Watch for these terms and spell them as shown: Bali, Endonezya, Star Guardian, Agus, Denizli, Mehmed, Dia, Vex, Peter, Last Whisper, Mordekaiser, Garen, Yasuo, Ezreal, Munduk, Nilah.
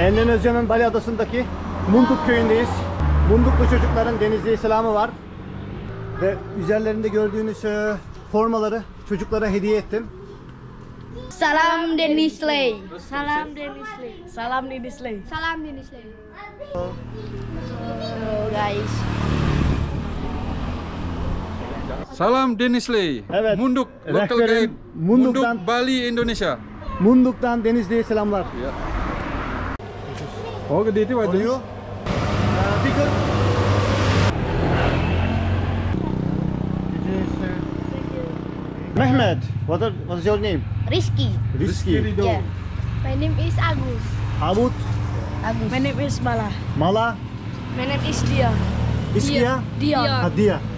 Endonezya'nın Bali adasındaki Munduk köyündeyiz. Munduklu çocukların Denizli selamı var. Ve üzerlerinde gördüğünüz formaları çocuklara hediye ettim. Salam Denizli. Salam Denizli. Salam Denizli. Salam Denizli. Hello guys. Salam Denizli. Evet. Munduk. Local guide. Munduk Bali Indonesia. Munduk'tan Denizli'ye selamlar. Ya. O dedi var diyor. Peter. Mehmed, what's your name? Rizky. Rizky. Yeah. My name is Agus. Agus. My name is Mala. My name is Dia. Dia. Dia.